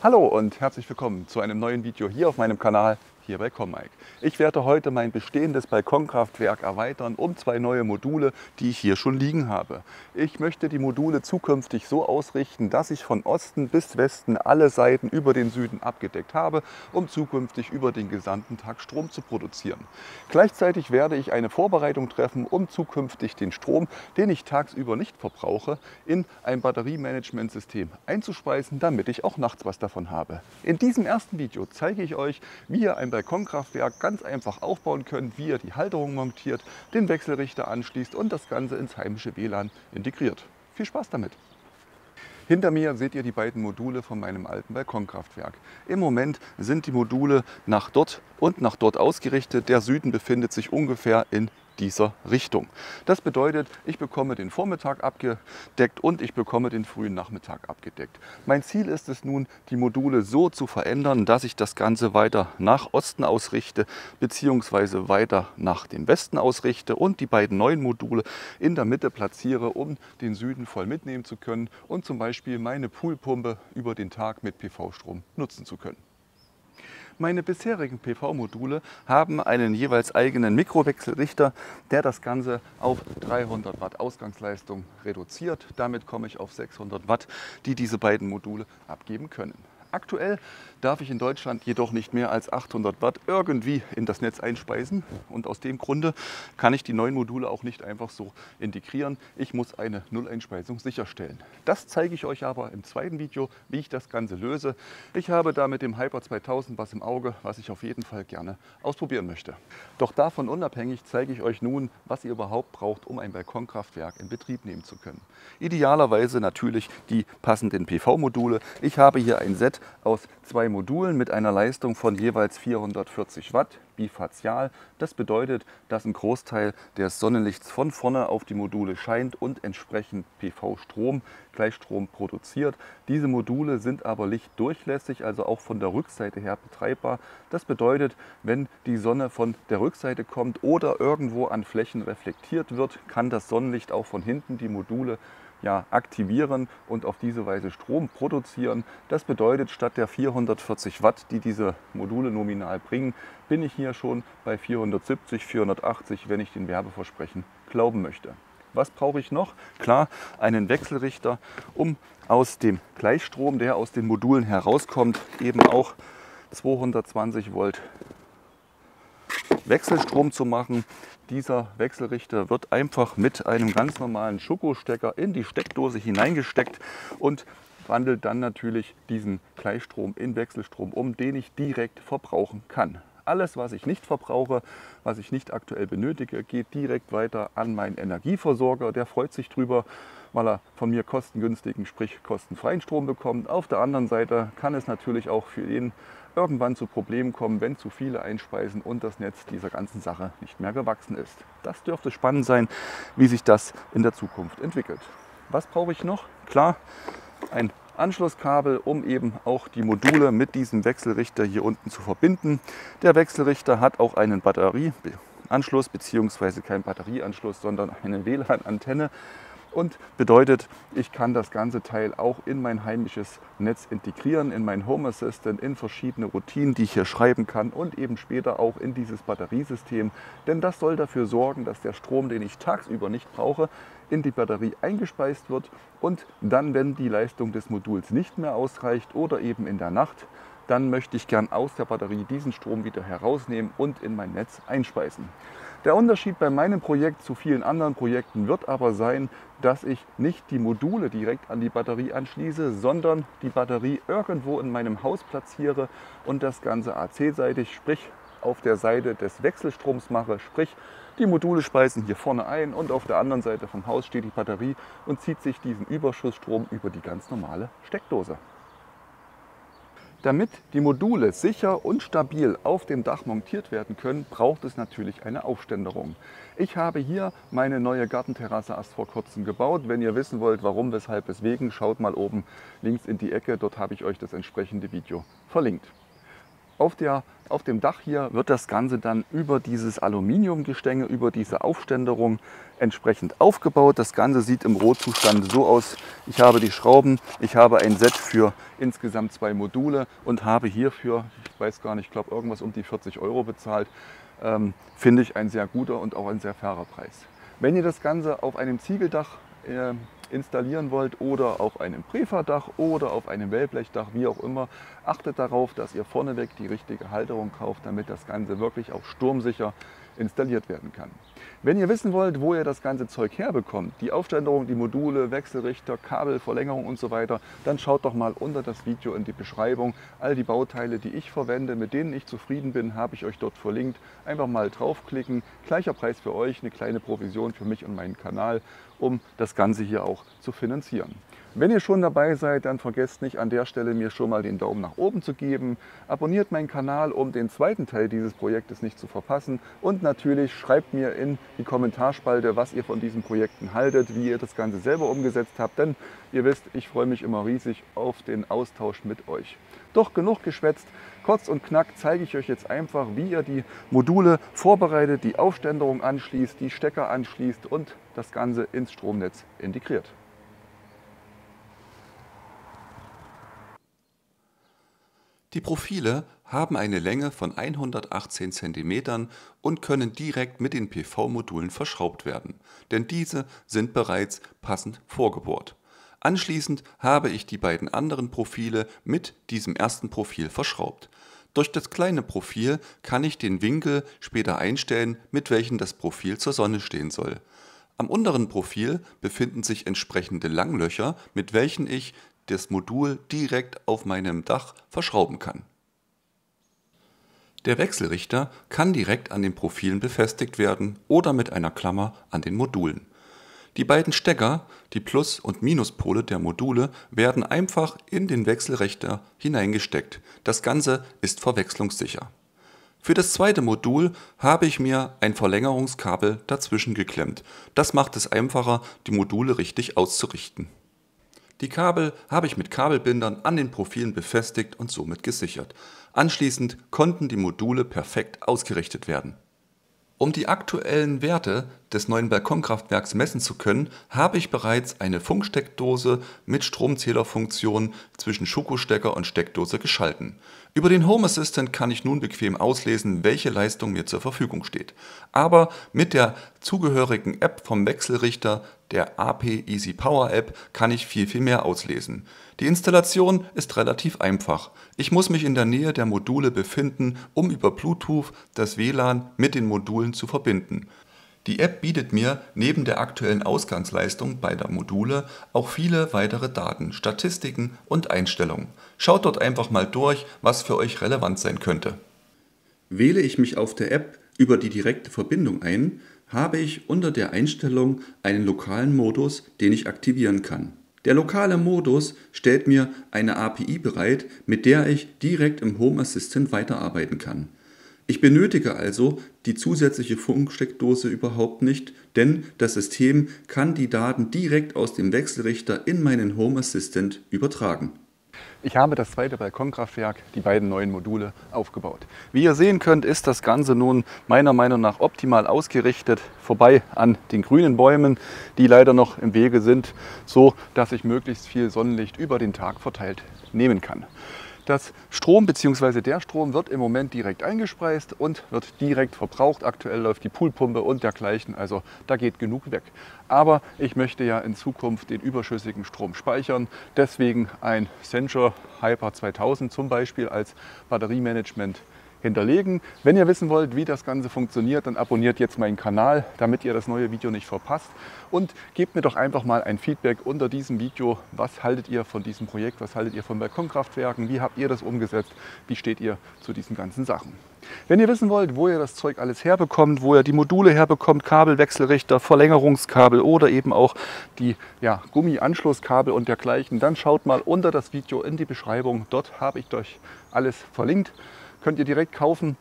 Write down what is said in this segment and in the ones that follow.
Hallo und herzlich willkommen zu einem neuen Video hier auf meinem Kanal, hier bei ComMike. Ich werde heute mein bestehendes Balkonkraftwerk erweitern um zwei neue Module, die ich hier schon liegen habe. Ich möchte die Module zukünftig so ausrichten, dass ich von Osten bis Westen alle Seiten über den Süden abgedeckt habe, um zukünftig über den gesamten Tag Strom zu produzieren. Gleichzeitig werde ich eine Vorbereitung treffen, um zukünftig den Strom, den ich tagsüber nicht verbrauche, in ein Batteriemanagementsystem einzuspeisen, damit ich auch nachts was davon habe. In diesem ersten Video zeige ich euch, wie ihr ein Balkonkraftwerk ganz einfach aufbauen könnt, wie ihr die Halterung montiert, den Wechselrichter anschließt und das Ganze ins heimische WLAN integriert. Viel Spaß damit! Hinter mir seht ihr die beiden Module von meinem alten Balkonkraftwerk. Im Moment sind die Module nach dort und nach dort ausgerichtet. Der Süden befindet sich ungefähr in dieser Richtung. Das bedeutet, ich bekomme den Vormittag abgedeckt und ich bekomme den frühen Nachmittag abgedeckt. Mein Ziel ist es nun, die Module so zu verändern, dass ich das Ganze weiter nach Osten ausrichte bzw. weiter nach dem Westen ausrichte und die beiden neuen Module in der Mitte platziere, um den Süden voll mitnehmen zu können und zum Beispiel meine Poolpumpe über den Tag mit PV-Strom nutzen zu können. Meine bisherigen PV-Module haben einen jeweils eigenen Mikrowechselrichter, der das Ganze auf 300 Watt Ausgangsleistung reduziert. Damit komme ich auf 600 Watt, die diese beiden Module abgeben können. Aktuell darf ich in Deutschland jedoch nicht mehr als 800 Watt irgendwie in das Netz einspeisen und aus dem Grunde kann ich die neuen Module auch nicht einfach so integrieren. Ich muss eine Null-Einspeisung sicherstellen. Das zeige ich euch aber im zweiten Video, wie ich das Ganze löse. Ich habe da mit dem Hyper 2000 was im Auge, was ich auf jeden Fall gerne ausprobieren möchte. Doch davon unabhängig zeige ich euch nun, was ihr überhaupt braucht, um ein Balkonkraftwerk in Betrieb nehmen zu können. Idealerweise natürlich die passenden PV-Module. Ich habe hier ein Set aus zwei Modulen mit einer Leistung von jeweils 440 Watt, bifazial. Das bedeutet, dass ein Großteil des Sonnenlichts von vorne auf die Module scheint und entsprechend PV-Strom, Gleichstrom produziert. Diese Module sind aber lichtdurchlässig, also auch von der Rückseite her betreibbar. Das bedeutet, wenn die Sonne von der Rückseite kommt oder irgendwo an Flächen reflektiert wird, kann das Sonnenlicht auch von hinten die Module aktivieren und auf diese Weise Strom produzieren. Das bedeutet, statt der 440 Watt, die diese Module nominal bringen, bin ich hier schon bei 470, 480, wenn ich den Werbeversprechen glauben möchte. Was brauche ich noch? Klar, einen Wechselrichter, um aus dem Gleichstrom, der aus den Modulen herauskommt, eben auch 220 Volt Wechselstrom zu machen. Dieser Wechselrichter wird einfach mit einem ganz normalen Schuko-Stecker in die Steckdose hineingesteckt und wandelt dann natürlich diesen Gleichstrom in Wechselstrom um, den ich direkt verbrauchen kann. Alles, was ich nicht verbrauche, was ich nicht aktuell benötige, geht direkt weiter an meinen Energieversorger. Der freut sich drüber, weil er von mir kostengünstigen, sprich kostenfreien Strom bekommt. Auf der anderen Seite kann es natürlich auch für ihn irgendwann zu Problemen kommen, wenn zu viele einspeisen und das Netz dieser ganzen Sache nicht mehr gewachsen ist. Das dürfte spannend sein, wie sich das in der Zukunft entwickelt. Was brauche ich noch? Klar, ein Anschlusskabel, um eben auch die Module mit diesem Wechselrichter hier unten zu verbinden. Der Wechselrichter hat auch einen Batterieanschluss, beziehungsweise keinen Batterieanschluss, sondern eine WLAN-Antenne. Und bedeutet, ich kann das ganze Teil auch in mein heimisches Netz integrieren, in mein Home Assistant, in verschiedene Routinen, die ich hier schreiben kann und eben später auch in dieses Batteriesystem. Denn das soll dafür sorgen, dass der Strom, den ich tagsüber nicht brauche, in die Batterie eingespeist wird und dann, wenn die Leistung des Moduls nicht mehr ausreicht oder eben in der Nacht, dann möchte ich gern aus der Batterie diesen Strom wieder herausnehmen und in mein Netz einspeisen. Der Unterschied bei meinem Projekt zu vielen anderen Projekten wird aber sein, dass ich nicht die Module direkt an die Batterie anschließe, sondern die Batterie irgendwo in meinem Haus platziere und das Ganze AC-seitig, sprich auf der Seite des Wechselstroms mache, sprich die Module speisen hier vorne ein und auf der anderen Seite vom Haus steht die Batterie und zieht sich diesen Überschussstrom über die ganz normale Steckdose. Damit die Module sicher und stabil auf dem Dach montiert werden können, braucht es natürlich eine Aufständerung. Ich habe hier meine neue Gartenterrasse erst vor kurzem gebaut. Wenn ihr wissen wollt, warum, weshalb, weswegen, schaut mal oben links in die Ecke. Dort habe ich euch das entsprechende Video verlinkt. Auf dem Dach hier wird das Ganze dann über dieses Aluminiumgestänge, über diese Aufständerung entsprechend aufgebaut. Das Ganze sieht im Rohzustand so aus. Ich habe die Schrauben, ich habe ein Set für insgesamt 2 Module und habe hierfür, ich weiß gar nicht, ich glaube irgendwas um die 40 € bezahlt. Finde ich ein sehr guter und auch ein sehr fairer Preis. Wenn ihr das Ganze auf einem Ziegeldach installieren wollt oder auf einem Preferdach oder auf einem Wellblechdach, wie auch immer, achtet darauf, dass ihr vorneweg die richtige Halterung kauft, damit das Ganze wirklich auch sturmsicher installiert werden kann. Wenn ihr wissen wollt, wo ihr das ganze Zeug herbekommt, die Aufständerung, die Module, Wechselrichter, Kabel, Verlängerung und so weiter, dann schaut doch mal unter das Video in die Beschreibung. All die Bauteile, die ich verwende, mit denen ich zufrieden bin, habe ich euch dort verlinkt. Einfach mal draufklicken. Gleicher Preis für euch, eine kleine Provision für mich und meinen Kanal, um das Ganze hier auch zu finanzieren. Wenn ihr schon dabei seid, dann vergesst nicht an der Stelle mir schon mal den Daumen nach oben zu geben. Abonniert meinen Kanal, um den zweiten Teil dieses Projektes nicht zu verpassen. Und natürlich schreibt mir in die Kommentarspalte, was ihr von diesen Projekten haltet, wie ihr das Ganze selber umgesetzt habt. Denn ihr wisst, ich freue mich immer riesig auf den Austausch mit euch. Doch genug geschwätzt. Kurz und knack zeige ich euch jetzt einfach, wie ihr die Module vorbereitet, die Aufständerung anschließt, die Stecker anschließt und das Ganze ins Stromnetz integriert. Die Profile haben eine Länge von 118 cm und können direkt mit den PV-Modulen verschraubt werden, denn diese sind bereits passend vorgebohrt. Anschließend habe ich die beiden anderen Profile mit diesem ersten Profil verschraubt. Durch das kleine Profil kann ich den Winkel später einstellen, mit welchem das Profil zur Sonne stehen soll. Am unteren Profil befinden sich entsprechende Langlöcher, mit welchen ich das Modul direkt auf meinem Dach verschrauben kann. Der Wechselrichter kann direkt an den Profilen befestigt werden oder mit einer Klammer an den Modulen. Die beiden Stecker, die Plus- und Minuspole der Module, werden einfach in den Wechselrichter hineingesteckt. Das Ganze ist verwechslungssicher. Für das zweite Modul habe ich mir ein Verlängerungskabel dazwischen geklemmt. Das macht es einfacher, die Module richtig auszurichten. Die Kabel habe ich mit Kabelbindern an den Profilen befestigt und somit gesichert. Anschließend konnten die Module perfekt ausgerichtet werden. Um die aktuellen Werte des neuen Balkonkraftwerks messen zu können, habe ich bereits eine Funksteckdose mit Stromzählerfunktion zwischen Schuko-Stecker und Steckdose geschalten. Über den Home Assistant kann ich nun bequem auslesen, welche Leistung mir zur Verfügung steht. Aber mit der zugehörigen App vom Wechselrichter, der AP Easy Power App, kann ich viel, viel mehr auslesen. Die Installation ist relativ einfach. Ich muss mich in der Nähe der Module befinden, um über Bluetooth das WLAN mit den Modulen zu verbinden. Die App bietet mir neben der aktuellen Ausgangsleistung beider Module auch viele weitere Daten, Statistiken und Einstellungen. Schaut dort einfach mal durch, was für euch relevant sein könnte. Wähle ich mich auf der App über die direkte Verbindung ein, habe ich unter der Einstellung einen lokalen Modus, den ich aktivieren kann. Der lokale Modus stellt mir eine API bereit, mit der ich direkt im Home Assistant weiterarbeiten kann. Ich benötige also die zusätzliche Funksteckdose überhaupt nicht, denn das System kann die Daten direkt aus dem Wechselrichter in meinen Home Assistant übertragen. Ich habe das zweite Balkonkraftwerk, die beiden neuen Module, aufgebaut. Wie ihr sehen könnt, ist das Ganze nun meiner Meinung nach optimal ausgerichtet, vorbei an den grünen Bäumen, die leider noch im Wege sind, so dass ich möglichst viel Sonnenlicht über den Tag verteilt nehmen kann. Das Strom bzw. der Strom wird im Moment direkt eingespeist und wird direkt verbraucht. Aktuell läuft die Poolpumpe und dergleichen, also da geht genug weg. Aber ich möchte ja in Zukunft den überschüssigen Strom speichern. Deswegen ein Zendure Hyper 2000 zum Beispiel als Batteriemanagement hinterlegen. Wenn ihr wissen wollt, wie das Ganze funktioniert, dann abonniert jetzt meinen Kanal, damit ihr das neue Video nicht verpasst. Und gebt mir doch einfach mal ein Feedback unter diesem Video. Was haltet ihr von diesem Projekt? Was haltet ihr von Balkonkraftwerken? Wie habt ihr das umgesetzt? Wie steht ihr zu diesen ganzen Sachen? Wenn ihr wissen wollt, wo ihr das Zeug alles herbekommt, wo ihr die Module herbekommt, Kabel, Wechselrichter, Verlängerungskabel oder eben auch die Gummianschlusskabel und dergleichen, dann schaut mal unter das Video in die Beschreibung. Dort habe ich euch alles verlinkt. Könnt ihr direkt kaufen,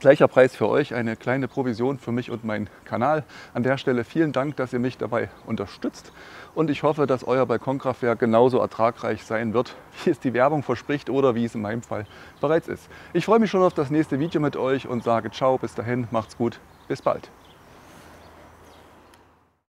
Gleicher Preis für euch, eine kleine Provision für mich und meinen Kanal. An der Stelle vielen Dank, dass ihr mich dabei unterstützt und ich hoffe, dass euer Balkonkraftwerk genauso ertragreich sein wird, wie es die Werbung verspricht oder wie es in meinem Fall bereits ist. Ich freue mich schon auf das nächste Video mit euch und sage ciao, bis dahin, macht's gut, bis bald.